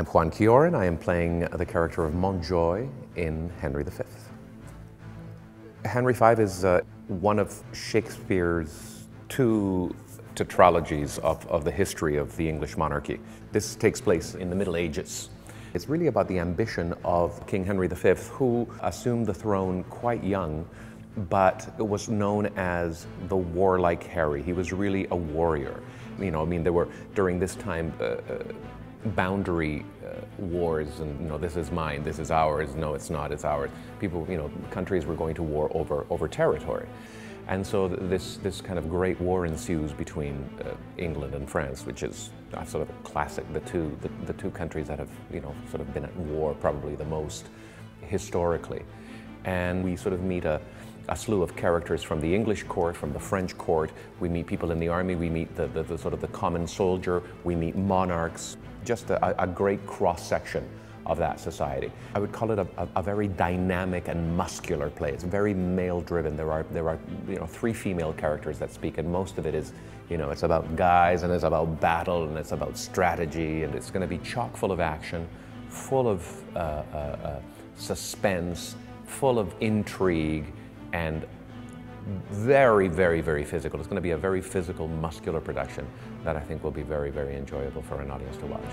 I'm Juan Chioran. I am playing the character of Montjoy in Henry V. Henry V is one of Shakespeare's two tetralogies of the history of the English monarchy. This takes place in the Middle Ages. It's really about the ambition of King Henry V, who assumed the throne quite young, but was known as the warlike Harry. He was really a warrior. You know, I mean, there were, during this time, boundary wars, and, you know, this is mine, this is ours, no, it's not, it's ours. People, you know, countries were going to war over territory. And so this kind of great war ensues between England and France, which is sort of a classic, the two countries that have, you know, sort of been at war probably the most historically. And we sort of meet a slew of characters from the English court, from the French court. We meet people in the army, we meet the sort of the common soldier, we meet monarchs, just a great cross-section of that society. I would call it a very dynamic and muscular play. It's very male-driven. There are you know, three female characters that speak, and most of it is, you know, it's about guys, and it's about battle, and it's about strategy, and it's going to be chock full of action, full of suspense, full of intrigue, and very, very, very physical. It's going to be a very physical, muscular production that I think will be very, very enjoyable for an audience to watch.